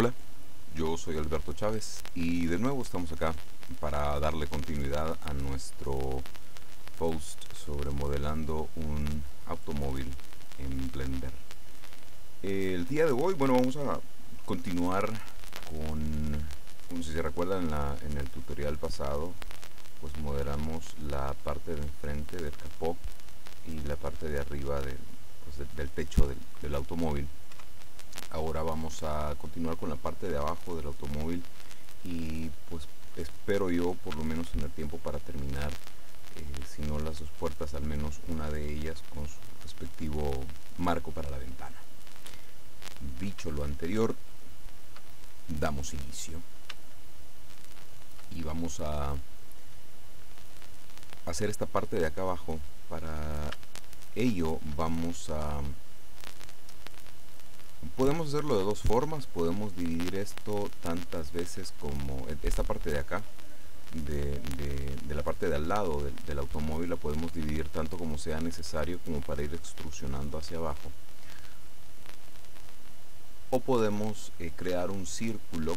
Hola, yo soy Alberto Chávez y de nuevo estamos acá para darle continuidad a nuestro post sobre modelando un automóvil en Blender. El día de hoy, bueno, vamos a continuar con, como si se recuerdan, en el tutorial pasado, pues modelamos la parte de enfrente del capó y la parte de arriba del techo del automóvil. Ahora vamos a continuar con la parte de abajo del automóvil y pues espero yo por lo menos tener tiempo para terminar, si no las dos puertas, al menos una de ellas con su respectivo marco para la ventana. Dicho lo anterior, damos inicio y vamos a hacer esta parte de acá abajo. Para ello vamos a... podemos hacerlo de dos formas. Podemos dividir esto tantas veces como esta parte de acá, de la parte de al lado del automóvil, la podemos dividir tanto como sea necesario, como para ir extrusionando hacia abajo. O podemos crear un círculo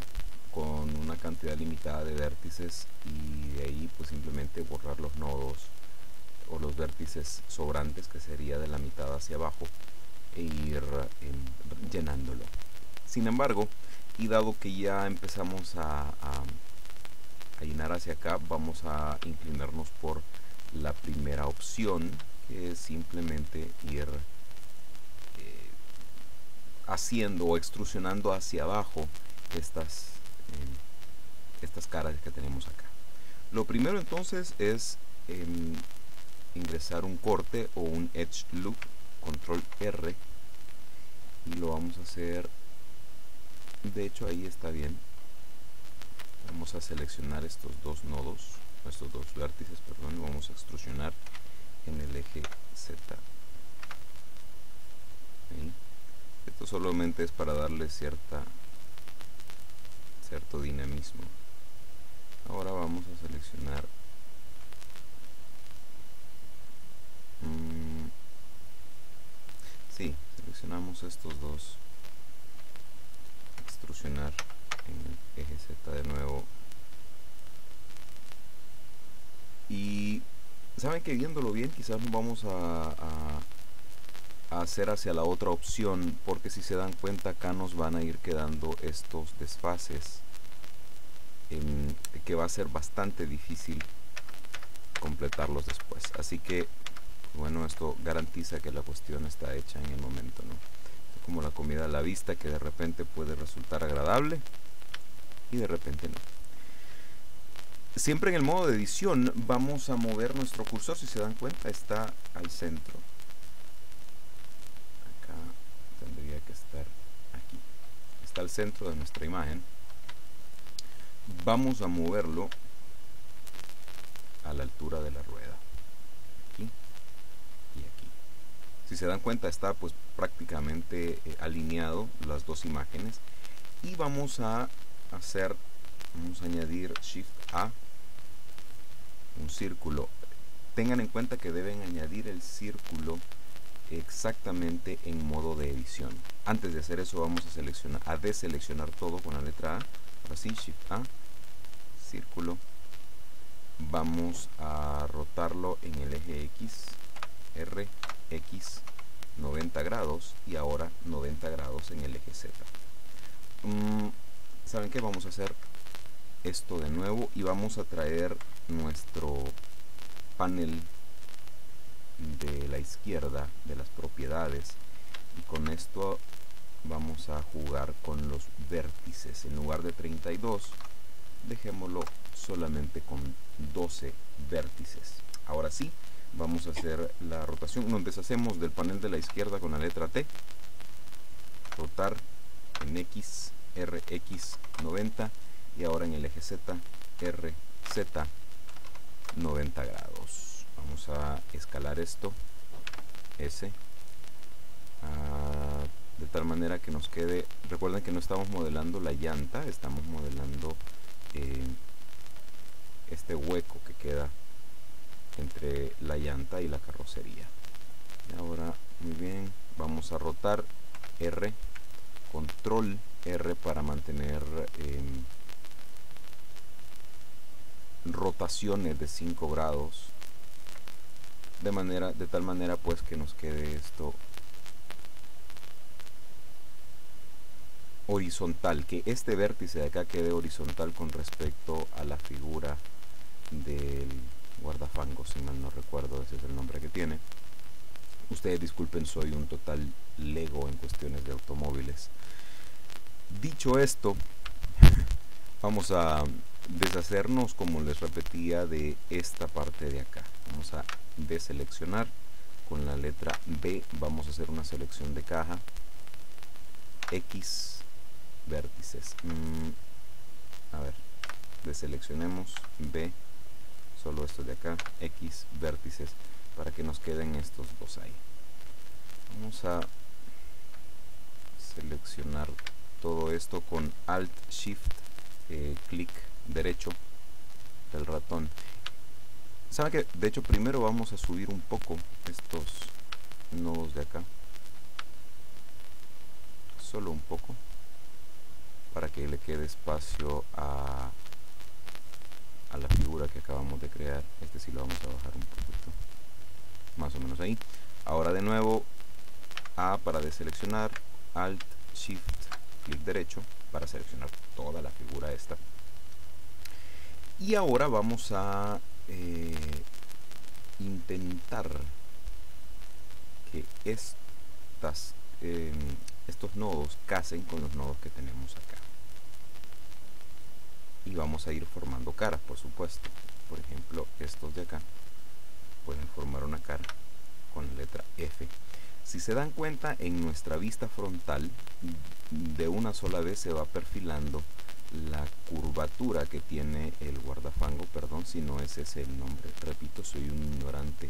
con una cantidad limitada de vértices y de ahí pues simplemente borrar los nodos o los vértices sobrantes, que sería de la mitad hacia abajo, e ir llenándolo. Sin embargo, y dado que ya empezamos a llenar hacia acá, vamos a inclinarnos por la primera opción, que es simplemente ir haciendo o extrusionando hacia abajo estas caras que tenemos acá. Lo primero entonces es ingresar un corte o un edge loop, control R, y lo vamos a hacer, de hecho ahí está bien. Vamos a seleccionar estos dos nodos, estos dos vértices, perdón, y vamos a extrusionar en el eje Z. ¿Sí? Esto solamente es para darle cierto dinamismo. Ahora vamos a seleccionar seleccionamos estos dos, extrusionar en el eje Z de nuevo. Y saben que viéndolo bien quizás nos vamos a hacer hacia la otra opción, porque si se dan cuenta acá nos van a ir quedando estos desfases, que va a ser bastante difícil completarlos después. Así que bueno, esto garantiza que la cuestión está hecha en el momento, ¿no? Es como la comida a la vista, que de repente puede resultar agradable y de repente no. Siempre en el modo de edición vamos a mover nuestro cursor. Si se dan cuenta, está al centro. Acá tendría que estar, aquí está al centro de nuestra imagen. Vamos a moverlo a la altura de la rueda. Si se dan cuenta, está pues prácticamente alineado las dos imágenes. Y vamos a hacer, vamos a añadir Shift A, un círculo. Tengan en cuenta que deben añadir el círculo exactamente en modo de edición. Antes de hacer eso vamos a deseleccionar todo con la letra A. Ahora sí, Shift A, círculo. Vamos a rotarlo en el eje X, R, X, 90 grados, y ahora 90 grados en el eje Z. ¿Saben qué? Vamos a hacer esto de nuevo y vamos a traer nuestro panel de la izquierda de las propiedades, y con esto vamos a jugar con los vértices. En lugar de 32, dejémoslo solamente con 12 vértices. Ahora sí, vamos a hacer la rotación. Nos deshacemos del panel de la izquierda con la letra T, rotar en X, R, X, 90, y ahora en el eje Z, R, Z, 90 grados. Vamos a escalar esto, S, de tal manera que nos quede. Recuerden que no estamos modelando la llanta, estamos modelando este hueco que queda entre la llanta y la carrocería. Y ahora, muy bien, vamos a rotar R, control R para mantener rotaciones de 5 grados de tal manera pues que nos quede esto horizontal, que este vértice de acá quede horizontal con respecto a la figura del guardafangos, si mal no recuerdo, ese es el nombre que tiene. Ustedes disculpen, soy un total lego en cuestiones de automóviles. Dicho esto, vamos a deshacernos, como les repetía, de esta parte de acá. Vamos a deseleccionar con la letra B, vamos a hacer una selección de caja, X vértices. A ver, deseleccionemos B, solo estos de acá, X vértices, para que nos queden estos dos ahí. Vamos a seleccionar todo esto con Alt Shift, clic derecho del ratón. ¿Saben qué? De hecho, primero vamos a subir un poco estos nodos de acá, solo un poco, para que le quede espacio a la figura que acabamos de crear. Este sí lo vamos a bajar un poquito, más o menos ahí. Ahora de nuevo A para deseleccionar, Alt Shift, clic derecho para seleccionar toda la figura esta. Y ahora vamos a intentar que estos nodos casen con los nodos que tenemos acá, y vamos a ir formando caras, por supuesto. Por ejemplo, estos de acá pueden formar una cara con la letra F. Si se dan cuenta, en nuestra vista frontal de una sola vez se va perfilando la curvatura que tiene el guardafango. Perdón si no es ese el nombre, repito, soy un ignorante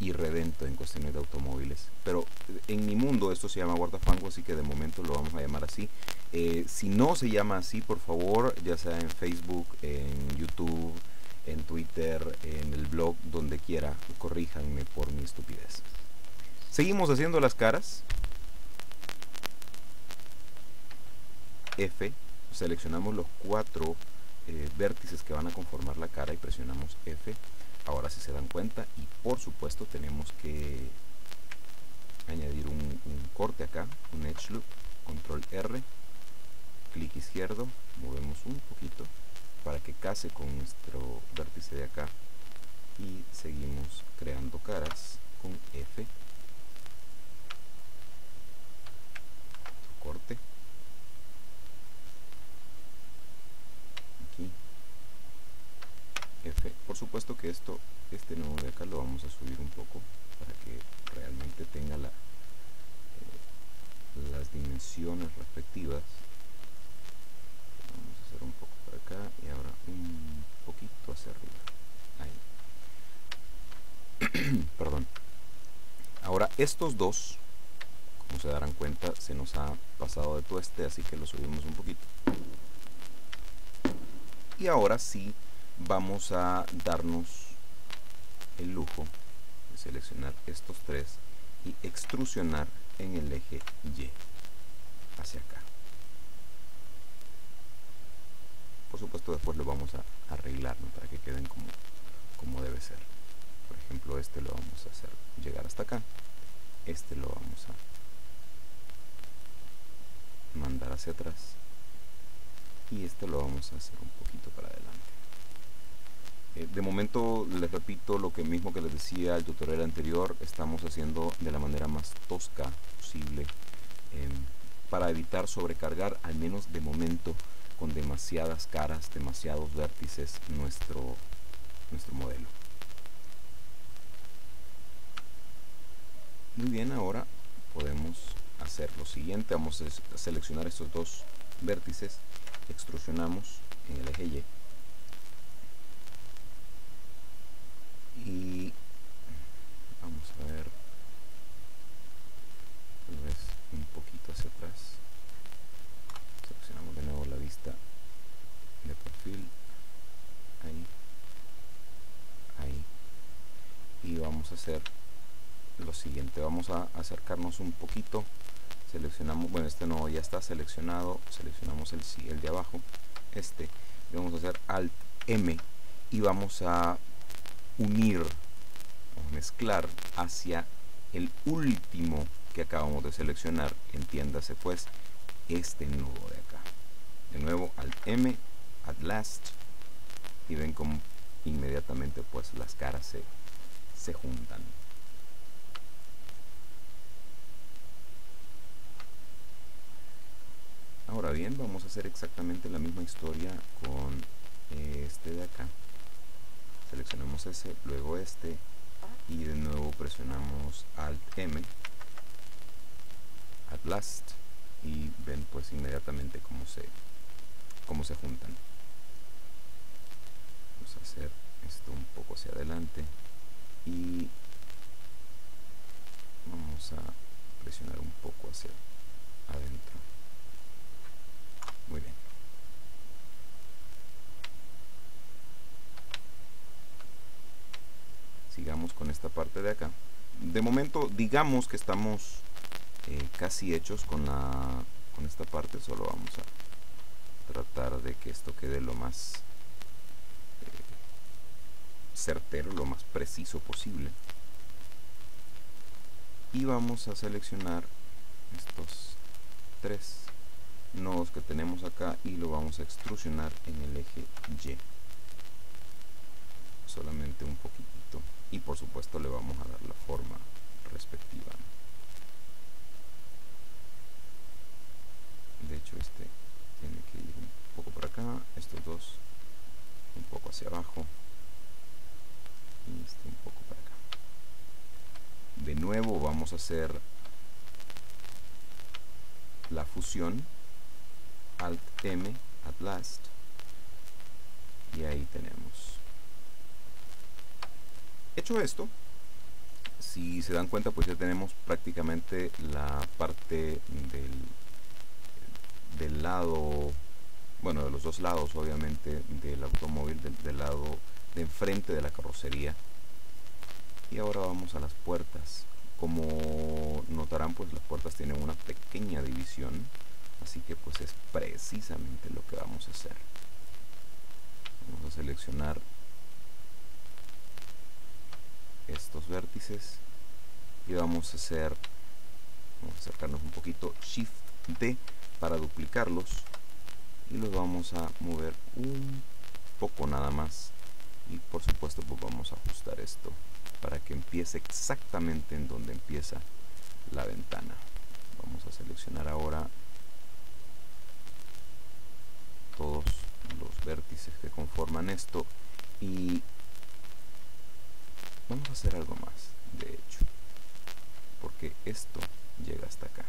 irredento en cuestiones de automóviles, pero en mi mundo esto se llama guardafango, así que de momento lo vamos a llamar así. Si no se llama así, por favor, ya sea en Facebook, en YouTube, en Twitter, en el blog, donde quiera, corríjanme por mi estupidez. Seguimos haciendo las caras. F, seleccionamos los 4 vértices que van a conformar la cara y presionamos F. Ahora sí se dan cuenta, y por supuesto tenemos que añadir un corte acá, un edge loop. Control R, clic izquierdo, movemos un poquito para que case con nuestro vértice de acá, y seguimos creando caras con F, corte aquí, F. Por supuesto que este nudo de acá lo vamos a subir un poco para que realmente tenga las dimensiones respectivas. Vamos a hacer un poco para acá y ahora un poquito hacia arriba, ahí. Perdón. Ahora estos dos, como se darán cuenta, se nos ha pasado de tueste, así que lo subimos un poquito. Y ahora sí vamos a darnos el lujo de seleccionar estos 3 y extrusionar en el eje Y hacia acá. Por supuesto, después lo vamos a arreglar, ¿no?, para que queden como debe ser. Por ejemplo, este lo vamos a hacer llegar hasta acá, este lo vamos a mandar hacia atrás, y este lo vamos a hacer un poquito para adelante. De momento, les repito lo que mismo que les decía el tutorial anterior, estamos haciendo de la manera más tosca posible para evitar sobrecargar, al menos de momento, con demasiadas caras, demasiados vértices, nuestro modelo. Muy bien, ahora podemos hacer lo siguiente. Vamos a seleccionar estos 2 vértices, extrusionamos en el eje Y, y vamos a ver, tal vez un poquito hacia atrás. Seleccionamos de nuevo la vista de perfil, ahí, ahí, y vamos a hacer lo siguiente. Vamos a acercarnos un poquito seleccionamos, bueno, este no, ya está seleccionado, seleccionamos el de abajo, este, y vamos a hacer Alt M y vamos a unir, vamos a mezclar hacia el último que acabamos de seleccionar, entiéndase pues este nudo de acá. De nuevo Alt M, At Last, y ven como inmediatamente pues las caras se juntan. Ahora bien, vamos a hacer exactamente la misma historia con este de acá. Seleccionamos ese, luego este, y de nuevo presionamos Alt M, At Last, y ven pues inmediatamente cómo se juntan. Vamos a hacer esto un poco hacia adelante y vamos a presionar un poco hacia adentro. Muy bien. Sigamos con esta parte de acá. De momento digamos que estamos casi hechos con esta parte, solo vamos a tratar de que esto quede lo más certero, lo más preciso posible, y vamos a seleccionar estos tres nodos que tenemos acá y lo vamos a extrusionar en el eje Y, solamente un poquitito, y por supuesto le vamos a dar la forma respectiva. De hecho este tiene que ir un poco por acá, estos dos un poco hacia abajo y este un poco para acá. De nuevo vamos a hacer la fusión, Alt M, At Last, y ahí tenemos. Hecho esto, si se dan cuenta pues ya tenemos prácticamente la parte del lado, bueno, de los dos lados obviamente del automóvil, del lado de enfrente de la carrocería. Y ahora vamos a las puertas. Como notarán pues las puertas tienen una pequeña división, así que pues es precisamente lo que vamos a hacer. Vamos a seleccionar estos vértices y vamos a hacer, vamos a acercarnos un poquito, Shift D para duplicarlos, y los vamos a mover un poco nada más, y por supuesto pues vamos a ajustar esto para que empiece exactamente en donde empieza la ventana. Vamos a seleccionar ahora todos los vértices que conforman esto y vamos a hacer algo más, de hecho, porque esto llega hasta acá,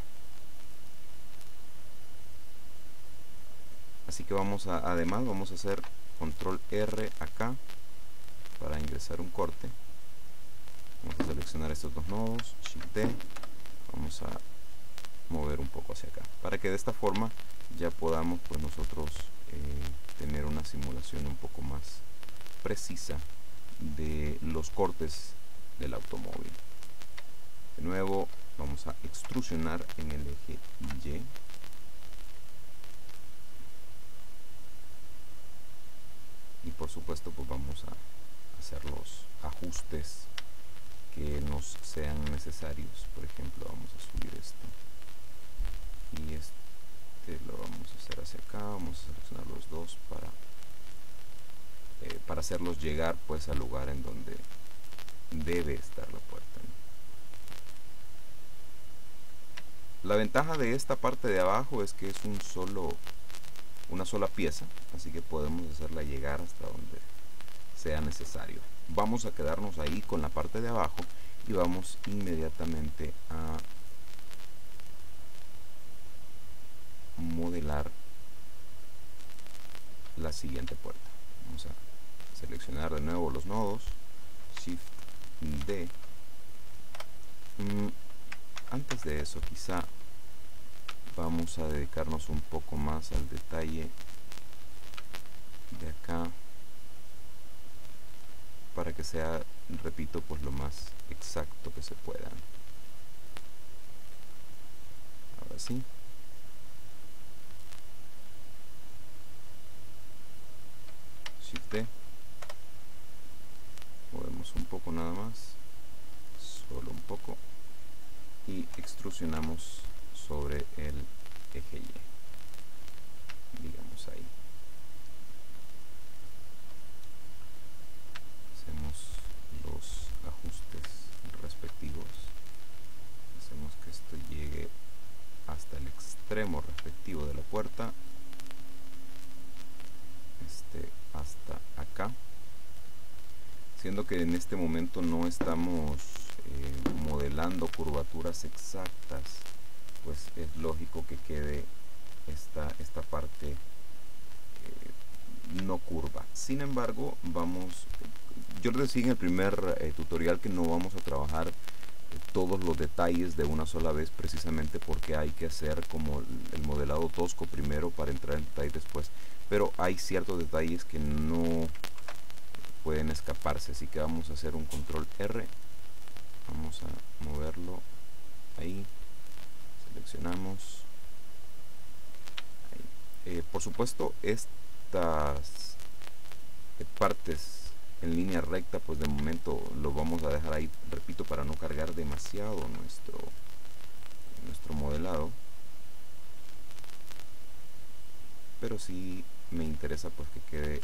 así que vamos a, además vamos a hacer Control R acá para ingresar un corte. Vamos a seleccionar estos dos nodos, Shift D, vamos a mover un poco hacia acá para que de esta forma ya podamos pues nosotros tener una simulación un poco más precisa de los cortes del automóvil. De nuevo vamos a extrusionar en el eje Y. Y por supuesto pues vamos a hacer los ajustes que nos sean necesarios. Por ejemplo, vamos a subir esto y este lo vamos a hacer hacia acá. Vamos a seleccionar los dos para hacerlos llegar pues al lugar en donde debe estar la puerta, ¿no? La ventaja de esta parte de abajo es que es una sola pieza, así que podemos hacerla llegar hasta donde sea necesario. Vamos a quedarnos ahí con la parte de abajo y vamos inmediatamente a modelar la siguiente puerta. Vamos a seleccionar de nuevo los nodos, Shift D. Antes de eso quizá vamos a dedicarnos un poco más al detalle de acá para que sea, repito, pues lo más exacto que se pueda. Ahora sí. Shift D. Movemos un poco nada más, solo un poco, y extrusionamos sobre el eje Y, digamos ahí. Hacemos los ajustes respectivos, hacemos que esto llegue hasta el extremo respectivo de la puerta, hasta acá, siendo que en este momento no estamos modelando curvaturas exactas, pues es lógico que quede esta parte no curva. Sin embargo, yo les decía en el primer tutorial que no vamos a trabajar todos los detalles de una sola vez, precisamente porque hay que hacer como el modelado tosco primero para entrar en detalle después, pero hay ciertos detalles que no pueden escaparse, así que vamos a hacer un control R, vamos a moverlo ahí, seleccionamos ahí. Por supuesto, estas partes en línea recta pues de momento lo vamos a dejar ahí, repito, para no cargar demasiado nuestro modelado, pero sí me interesa pues que quede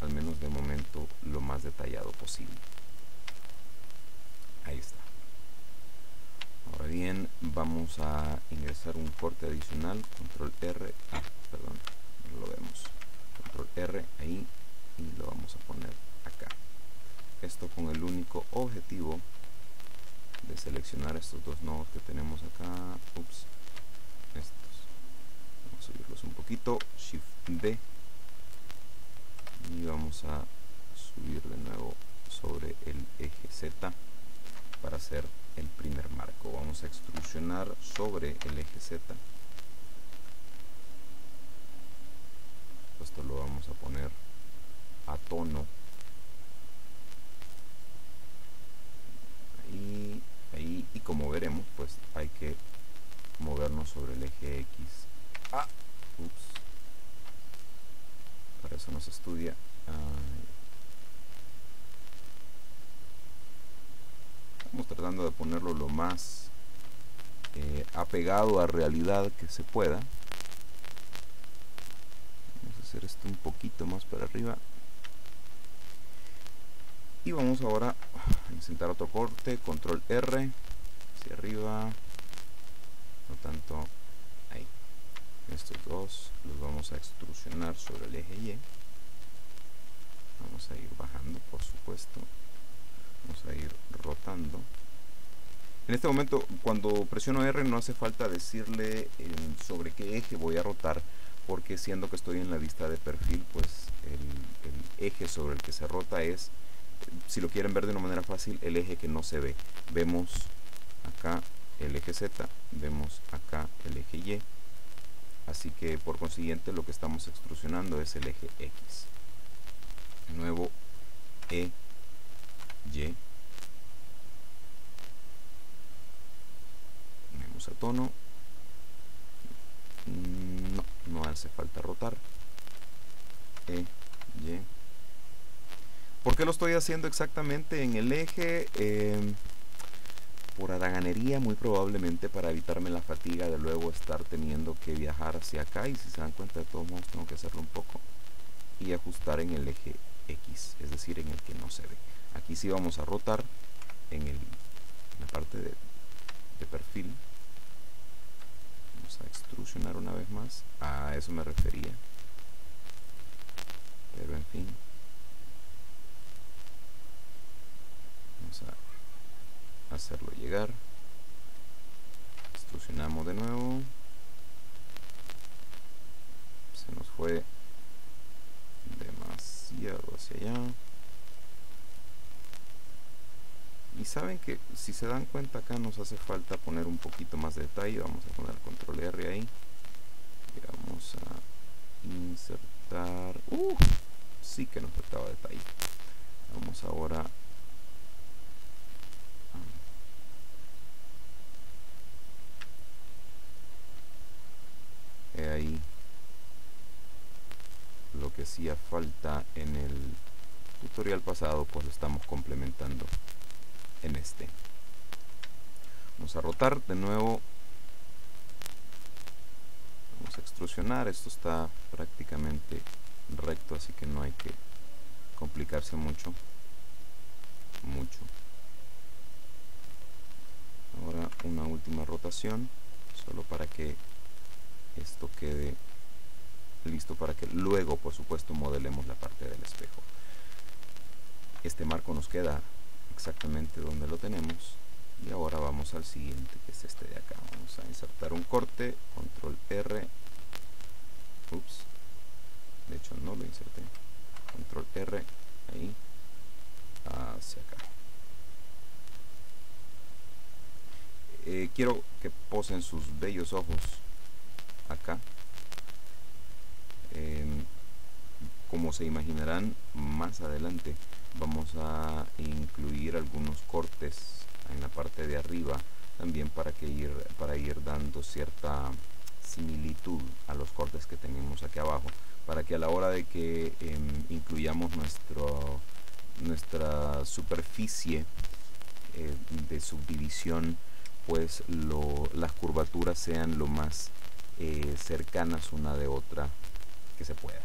al menos de momento lo más detallado posible. Ahí está. Ahora bien, vamos a ingresar un corte adicional, control R, perdón, no lo vemos, control R ahí, y lo vamos a poner acá. Esto con el único objetivo de seleccionar estos dos nodos que tenemos acá, estos, vamos a subirlos un poquito, Shift D, y vamos a subir de nuevo sobre el eje Z para hacer el primer marco. Vamos a extrusionar sobre el eje Z, esto lo vamos a poner a tono, ahí, y como veremos pues hay que movernos sobre el eje X. Para eso nos estudia. Estamos tratando de ponerlo lo más apegado a realidad que se pueda. Vamos a hacer esto un poquito más para arriba. Y vamos ahora a insertar otro corte, control R, hacia arriba, no tanto ahí. Estos dos los vamos a extrusionar sobre el eje Y. Vamos a ir bajando, por supuesto. Vamos a ir rotando. En este momento, cuando presiono R, no hace falta decirle sobre qué eje voy a rotar, porque siendo que estoy en la vista de perfil, pues el eje sobre el que se rota es, si lo quieren ver de una manera fácil, el eje que no se ve. Vemos acá el eje Z, vemos acá el eje Y, así que por consiguiente lo que estamos extrusionando es el eje X. De nuevo E, Y, ponemos a tono, no hace falta rotar, E, Y. ¿Por qué lo estoy haciendo exactamente en el eje? Por haraganería, muy probablemente, para evitarme la fatiga de luego estar teniendo que viajar hacia acá, y si se dan cuenta, de todos modos tengo que hacerlo un poco y ajustar en el eje X, es decir, en el que no se ve. Aquí sí vamos a rotar en la parte de perfil. Vamos a extrusionar una vez más, a eso me refería, pero en fin. Vamos a hacerlo llegar, extrusionamos de nuevo, se nos fue demasiado hacia allá, y saben que si se dan cuenta acá nos hace falta poner un poquito más de detalle. Vamos a poner control R ahí y vamos a insertar, sí que nos faltaba detalle. Vamos ahora, ahí lo que hacía falta en el tutorial pasado, pues lo estamos complementando en este. Vamos a rotar de nuevo, vamos a extrusionar. Esto está prácticamente recto, así que no hay que complicarse mucho. Ahora una última rotación, solo para que esto quede listo, para que luego, por supuesto, modelemos la parte del espejo. Este marco nos queda exactamente donde lo tenemos. Y ahora vamos al siguiente, que es este de acá. Vamos a insertar un corte, control R. Ups, de hecho no lo inserté. Control R, ahí, hacia acá. Quiero que posen sus bellos ojos acá. Como se imaginarán, más adelante vamos a incluir algunos cortes en la parte de arriba también, para ir dando cierta similitud a los cortes que tenemos aquí abajo, para que a la hora de que incluyamos nuestra superficie de subdivisión, pues las curvaturas sean lo más cercanas una de otra que se pueda.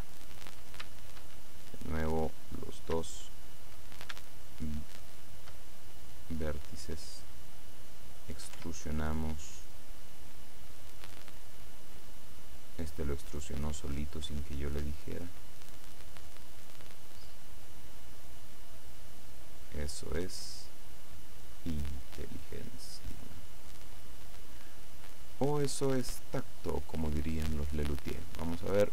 De nuevo, los dos vértices, extrusionamos. Este lo extrusionó solito sin que yo le dijera. Eso es inteligencia, o eso es tacto, como dirían los Lelutier. Vamos a ver.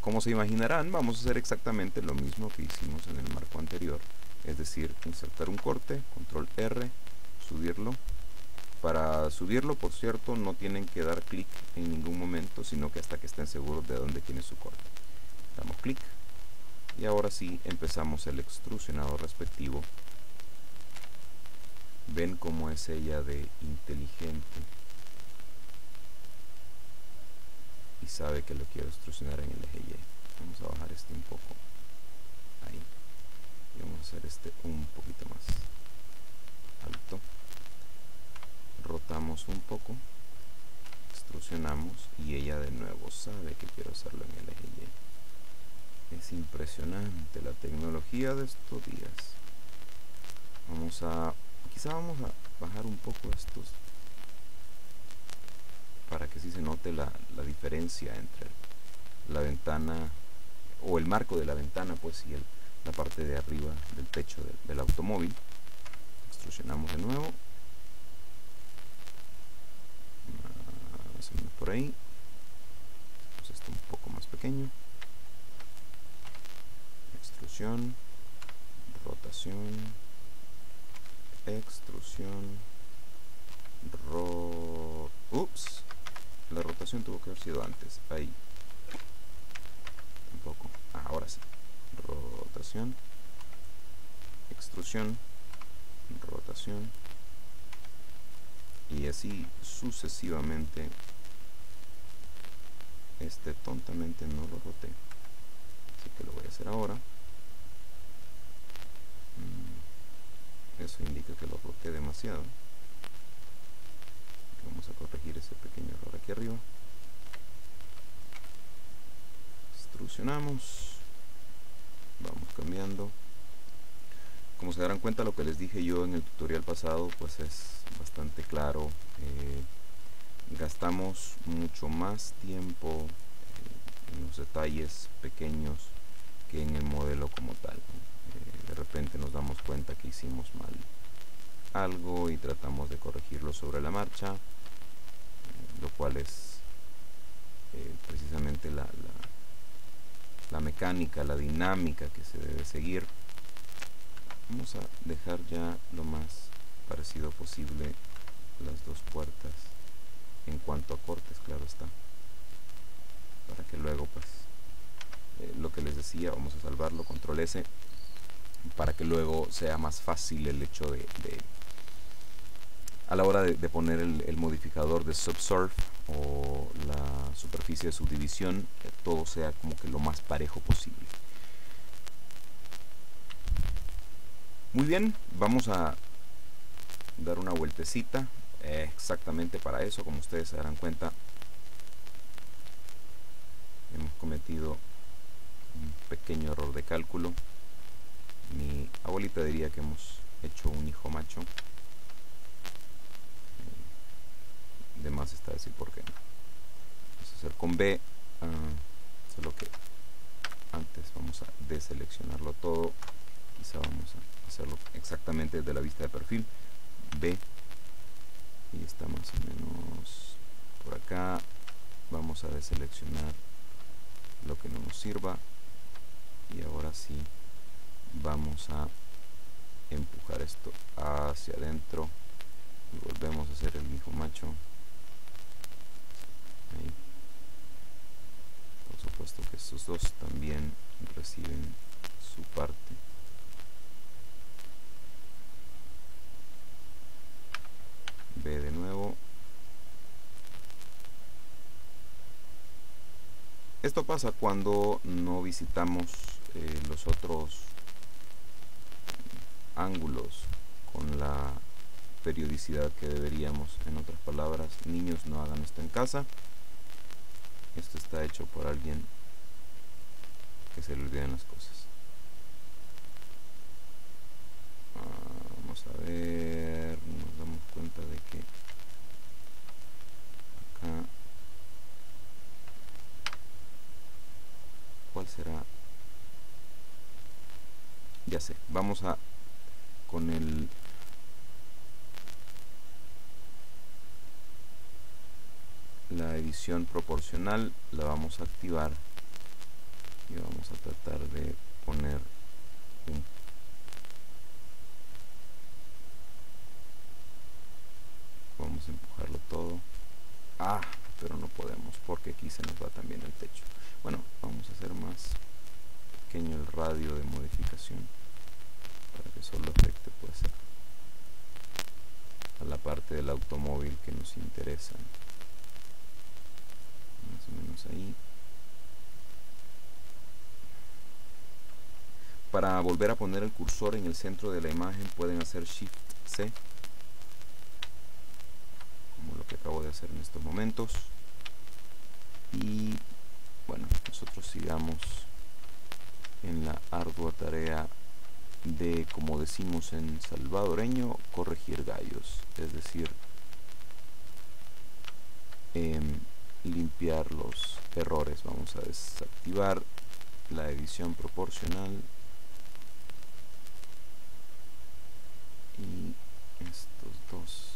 Como se imaginarán, vamos a hacer exactamente lo mismo que hicimos en el marco anterior, es decir, insertar un corte, control R, subirlo. Para subirlo, por cierto, no tienen que dar clic en ningún momento, sino que hasta que estén seguros de dónde tiene su corte. Damos clic y ahora sí empezamos el extrusionado respectivo. Ven cómo es ella de inteligente y sabe que lo quiero extrusionar en el eje Y. Vamos a bajar este un poco, ahí, y vamos a hacer este un poquito más alto. Rotamos un poco, extrusionamos, y ella de nuevo sabe que quiero hacerlo en el eje Y. Es impresionante la tecnología de estos días. Quizá vamos a bajar un poco estos, para que sí se note la diferencia entre la ventana, o el marco de la ventana, pues, y la parte de arriba del techo del automóvil. Extrusionamos de nuevo, más o menos por ahí. Pues esto un poco más pequeño. Extrusión, rotación, extrusión, ups, la rotación tuvo que haber sido antes, ahí, tampoco, ahora sí, rotación, extrusión, rotación, y así sucesivamente. Este tontamente no lo roté, así que lo voy a hacer ahora. Eso indica que lo roté demasiado. Vamos a corregir ese pequeño error aquí arriba. Extrusionamos, vamos cambiando. Como se darán cuenta, lo que les dije yo en el tutorial pasado, pues es bastante claro. Gastamos mucho más tiempo en los detalles pequeños que en el modelo como tal. De repente nos damos cuenta que hicimos mal algo y tratamos de corregirlo sobre la marcha, lo cual es precisamente la mecánica, la dinámica que se debe seguir. Vamos a dejar ya lo más parecido posible las dos puertas en cuanto a cortes, claro está, para que luego, pues, lo que les decía, vamos a salvarlo, control S, para que luego sea más fácil el hecho de a la hora de poner el modificador de subsurf o la superficie de subdivisión, todo sea como que lo más parejo posible. Muy bien, vamos a dar una vueltecita exactamente para eso. Como ustedes se darán cuenta, hemos cometido un pequeño error de cálculo. Mi abuelita diría que hemos hecho un hijo macho. De más está decir por qué. Vamos a hacer con B, solo que antes vamos a deseleccionarlo todo. Quizá vamos a hacerlo exactamente desde la vista de perfil. B, y está más o menos por acá. Vamos a deseleccionar lo que no nos sirva y ahora sí vamos a empujar esto hacia adentro y volvemos a hacer el mismo macho. Ahí. Por supuesto que estos dos también reciben su parte. B de nuevo. Esto pasa cuando no visitamos los otros ángulos con la periodicidad que deberíamos. En otras palabras, niños, no hagan esto en casa. Esto está hecho por alguien que se le olvidan las cosas. Vamos a ver, nos damos cuenta de que acá, ¿cuál será? Ya sé, vamos a con el la edición proporcional, la vamos a activar y vamos a tratar de poner un vamos a empujarlo todo, pero no podemos porque aquí se nos va también el techo. Bueno, vamos a hacer más pequeño el radio de modificación para que solo afecte pues a la parte del automóvil que nos interesa, más o menos ahí. Para volver a poner el cursor en el centro de la imagen pueden hacer Shift C, como lo que acabo de hacer en estos momentos. Y bueno, nosotros sigamos en la ardua tarea de, como decimos en salvadoreño, corregir gallos, es decir, limpiar los errores. Vamos a desactivar la edición proporcional y estos dos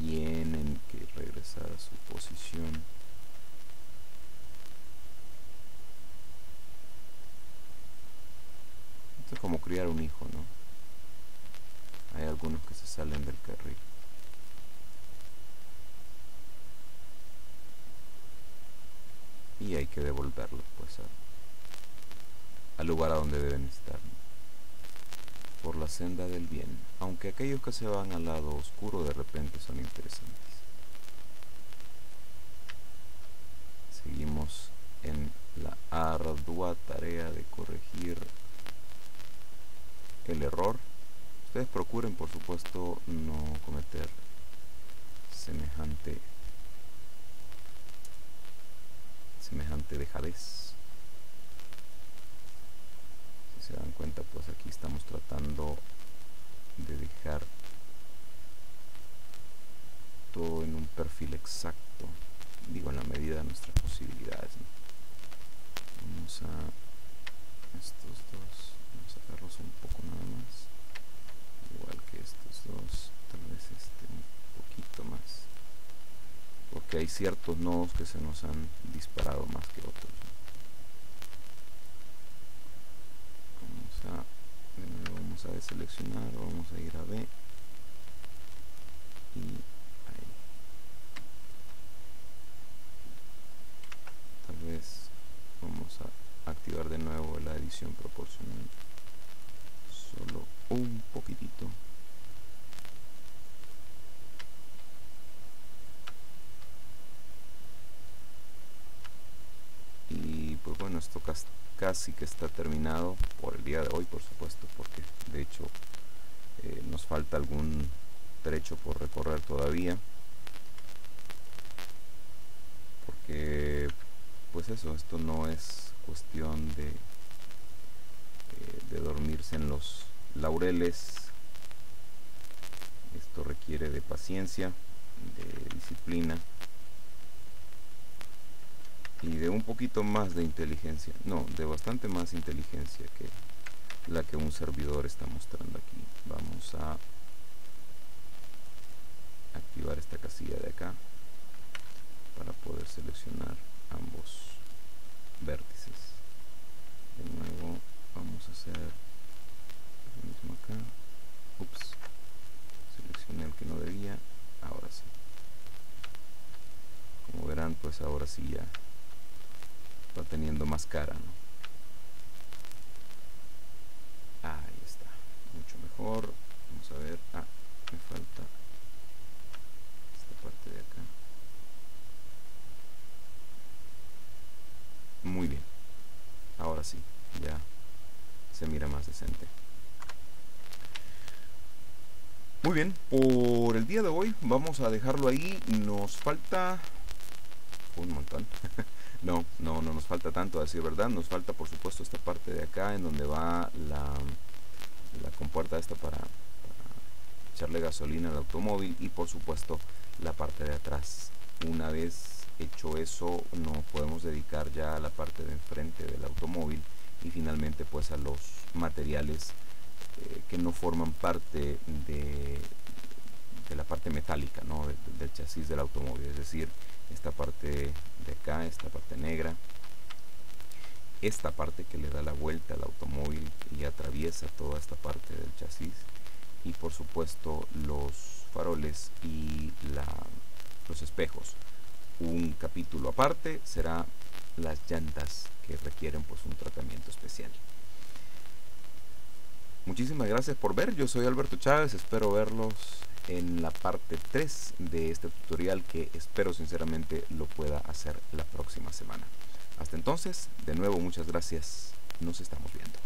tienen que regresar a su posición. Esto es como criar un hijo, ¿no? Hay algunos que se salen del carril. Y hay que devolverlos pues al lugar a donde deben estar, ¿no? Por la senda del bien, aunque aquellos que se van al lado oscuro de repente son interesantes. Seguimos en la ardua tarea de corregir el error. Ustedes procuren por supuesto no cometer semejante dejadez. Si se dan cuenta, pues aquí estamos tratando de dejar todo en un perfil exacto, digo, en la medida de nuestras posibilidades, ¿no? Vamos a estos dos, vamos a sacarlos un poco nada más, igual que estos dos, tal vez un poquito más, porque hay ciertos nodos que se nos han disparado más que otros. Vamos a, de nuevo, vamos a deseleccionar, vamos a ir a B y ahí. Tal vez vamos a activar de nuevo la edición proporcional, solo un poquitito. esto casi que está terminado por el día de hoy, por supuesto, porque de hecho nos falta algún trecho por recorrer todavía, porque pues eso, esto no es cuestión de dormirse en los laureles. Esto requiere de paciencia, de disciplina y de un poquito más de inteligencia, no, de bastante más inteligencia que la que un servidor está mostrando aquí. Vamos a activar esta casilla de acá para poder seleccionar ambos vértices. De nuevo vamos a hacer lo mismo acá. Ups, seleccioné el que no debía. Ahora sí, como verán, pues ahora sí ya va teniendo más cara, ¿no? Ahí está, mucho mejor. Vamos a ver, me falta esta parte de acá. Muy bien, ahora sí, ya se mira más decente. Muy bien, por el día de hoy vamos a dejarlo ahí. Nos falta un montón. No nos falta tanto, a decir verdad. Nos falta, por supuesto, esta parte de acá en donde va la compuerta esta para echarle gasolina al automóvil, y por supuesto la parte de atrás. Una vez hecho eso, nos podemos dedicar ya a la parte de enfrente del automóvil y finalmente pues a los materiales que no forman parte de la parte metálica, ¿no? Del chasis del automóvil, es decir, esta parte de acá, esta parte negra, esta parte que le da la vuelta al automóvil y atraviesa toda esta parte del chasis, y por supuesto los faroles y los espejos. Un capítulo aparte será las llantas, que requieren pues un tratamiento especial. Muchísimas gracias por ver. Yo soy Alberto Chávez, espero verlos en la parte 3 de este tutorial, que espero sinceramente lo pueda hacer la próxima semana. Hasta entonces, de nuevo muchas gracias, nos estamos viendo.